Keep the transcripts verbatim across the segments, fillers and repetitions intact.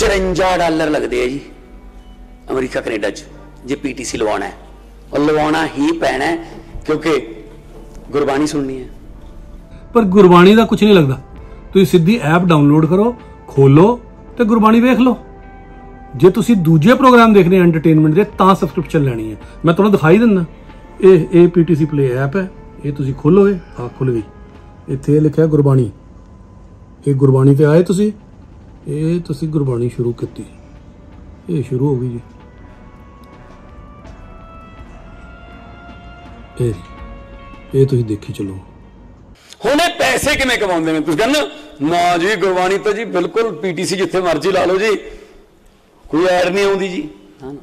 चरंजा dollar लगते है जी अमरीका Canada च जे पीटीसी लवाना है और लवाना ही पैना है क्योंकि गुरबाणी सुननी है। पर गुरबाणी का कुछ नहीं लगता, तुम सीधी ऐप डाउनलोड करो, खोलो तो गुरबाणी वेख लो। जे तुसी दूजे प्रोग्राम देखने एंटरटेनमेंट दे तां सबसक्रिप्शन लैनी है। मैं तुहानूं दिखाई दिंदा ए ए पीटीसी प्ले ऐप है, ये तुसी खोलोगे, आ खुल गई, इत्थे लिखा है गुरबाणी। ये गुरबाणी ते आए तुसी, ये तुसी गुरबाणी शुरू कीती, ये शुरू हो गई जी। ए ये तुसी देखी चलो हुणे पैसे किवें कमाउंदे ने। तुसी कहना ना जी गुरबाणी तो जी बिल्कुल पीटीसी जिथे मर्जी ला लो जी, कोई ऐड नहीं आती जी। हाँ ना,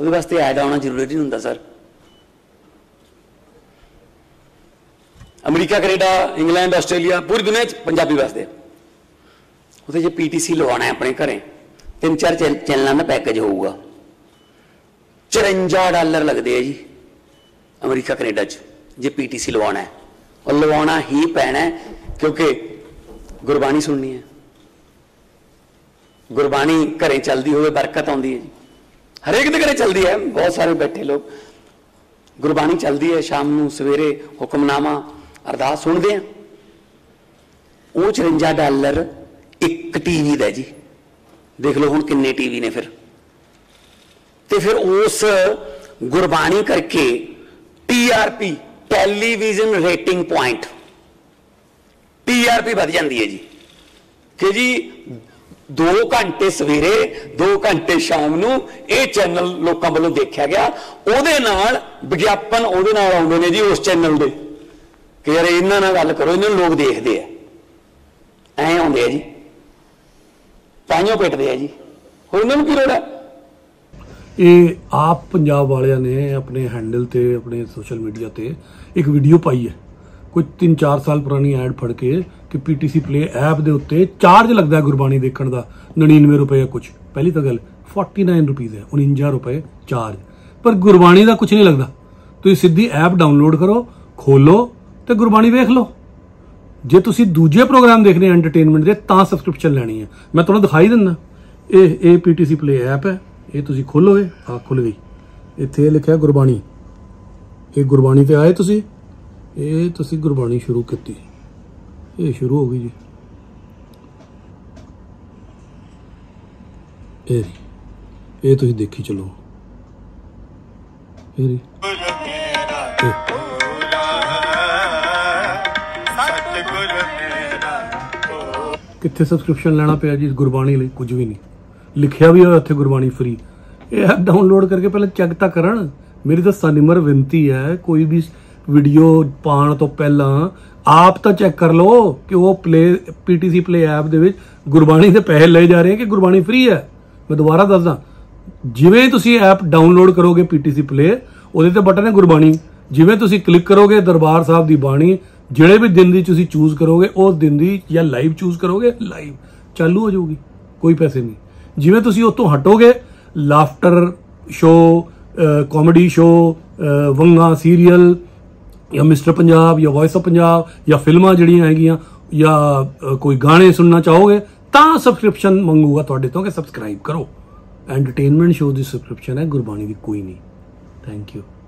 वो वास्ते ऐड आना जरूरी नहीं होंगे सर। अमरीका, कनेडा, इंग्लैंड, ऑस्ट्रेलिया, पूरी दुनिया पंजाबी वास्ते उसे जो पीटीसी लवाना है अपने घरें तीन चार चैन चैनलों का पैकेज होगा। चरंजा डालर लगते है जी अमरीका, कनेडा च जो पीटीसी लवाना है और लवाना ही पैना है क्योंकि गुरबाणी सुननी है। गुरबाणी घरें चलती हो बरकत आती है जी, हरेक के घर चलती है। बहुत सारे बैठे लोग गुरबाणी चलती है, शाम को सवेरे हुक्मनामा अरदास सुनते हैं। वो चरंजा डालर एक टीवी का जी, देख लो हुण किन्ने टीवी ने। फिर तो फिर उस गुरबाणी करके T R P, television rating point, TRP बढ़ जाती है जी कि जी दो घंटे सवेरे दो घंटे शाम को यह चैनल लोगों वालों देखा गया। उहदे नाल विज्ञापन उहदे नाल आउंदे ने जी उस चैनल दे कि यार इन्हां नाल गल करो, इन्हां लोग देखते है, ऐ आउंदे जी, ताइयों पिटदे है जी। होर इन्हां नूं की लोड़ है? ये आप पंजाब वाले ने अपने हैंडल ते अपने सोशल मीडिया ते एक वीडियो पाई है, कोई तीन चार साल पुरानी ऐड फड़ के कि पीटीसी प्ले ऐप दे उत्ते चार्ज लगता है गुरबाणी देखने का नड़िनवे रुपये कुछ। पहली तो गल फोर्टी नाइन रुपीज़ है, उनंजा रुपये चार्ज। पर गुरबाणी का कुछ नहीं लगता, तुम सीधी ऐप डाउनलोड करो, खोलो तो गुरबाणी वेख लो। जे तुम दूजे प्रोग्राम देखने एंटरटेनमेंट के तां सबसक्रिप्शन लैनी है। मैं तुहानूं दिखाई दिंदा ए ए पीटीसी प्ले ऐप है, ये तुसी खोलोगे, आ खुल गई, इत्थे लिखा है गुरबाणी। ये गुरबाणी ते आए तुसी, ये तुसी गुरबाणी शुरू कीती, ये शुरू हो गई जी। ए ये तुसी देखी चलो, ए कित्थे सबसक्रिप्शन लेना पिया जी गुरबाणी लई? कुछ भी नहीं लिखिया भी होते गुरबाणी फ्री। ये ऐप डाउनलोड करके पहले चेक तो कर। मेरी तो सानिमर विनती है, कोई भी वीडियो पाने तो पहला आप तो चेक कर लो कि वो प्ले पीटीसी प्ले ऐप दे विच गुरबाणी से पैसे ले जा रहे हैं कि गुरबाणी फ्री है। मैं दोबारा दसदा, जिवें तुसीं ऐप डाउनलोड करोगे पीटीसी प्ले, उहदे ते बटन है गुरबाणी, जिवें तुसीं क्लिक करोगे दरबार साहब की बाणी, जिहड़े भी दिन की तुसीं चूज़ करोगे उस दिन की, या लाइव चूज़ करोगे लाइव चालू हो जाऊगी, कोई पैसे नहीं। जिवें तुसीं उत्तों हटोगे, लाफ्टर शो, कॉमेडी शो, वंगा सीरीयल, या मिस्टर पंजाब, या वॉइस ऑफ पंजाब, या फिल्मां जिहड़ियां हैगियां, या कोई गाने सुनना चाहोगे तो सबसक्रिप्शन मंगूगा तुहाडे तो कि सबसक्राइब करो। एंटरटेनमेंट शो की सबसक्रिप्शन है, गुरबाणी की कोई नहीं। Thank you.